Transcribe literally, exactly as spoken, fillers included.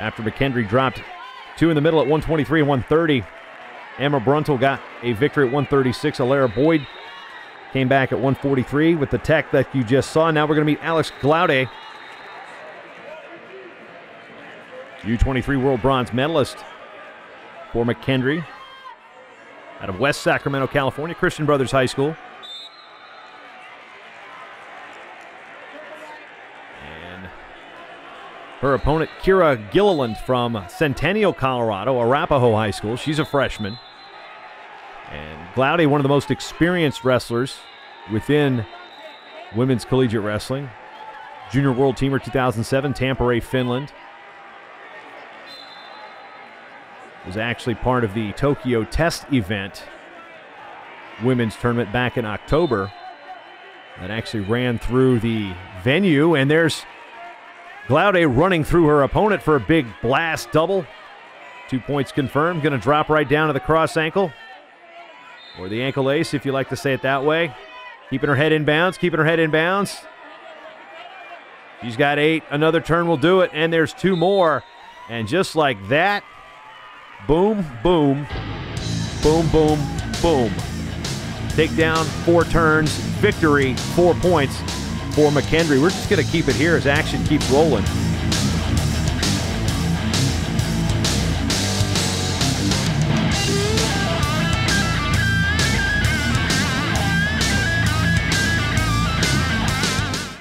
after McKendree dropped two in the middle at one twenty-three and one thirty. Emma Bruntel got a victory at one thirty-six. Alara Boyd came back at one forty-three with the tech that you just saw. Now we're going to meet Alex Glaude, U twenty-three world bronze medalist for McKendree, out of West Sacramento, California, Christian Brothers High School. And her opponent, Kira Gilliland from Centennial, Colorado, Arapahoe High School. She's a freshman. And Glaude, one of the most experienced wrestlers within women's collegiate wrestling. Junior World Teamer two thousand seven, Tampere, Finland. Was actually part of the Tokyo Test event women's tournament back in October. That actually ran through the venue, and there's Glaude running through her opponent for a big blast double. Two points confirmed, gonna drop right down to the cross ankle, or the ankle ace if you like to say it that way. Keeping her head in bounds, keeping her head in bounds. She's got eight, another turn will do it, and there's two more. And just like that, boom, boom, boom, boom, boom. Takedown, four turns, victory, four points for McKendree. We're just going to keep it here as action keeps rolling.